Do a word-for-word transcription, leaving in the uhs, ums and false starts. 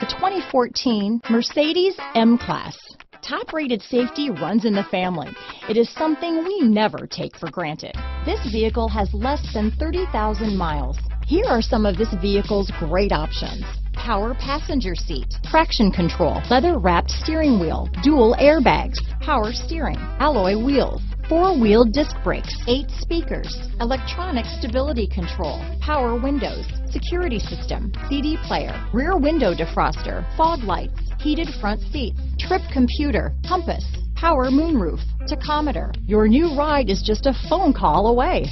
The twenty fourteen Mercedes M-Class. Top-rated safety runs in the family. It is something we never take for granted. This vehicle has less than thirty thousand miles. Here are some of this vehicle's great options: power passenger seat, traction control, leather-wrapped steering wheel, dual airbags, power steering, alloy wheels, four-wheel disc brakes, eight speakers, electronic stability control, power windows, security system, C D player, rear window defroster, fog lights, heated front seats, trip computer, compass, power moonroof, tachometer. Your new ride is just a phone call away.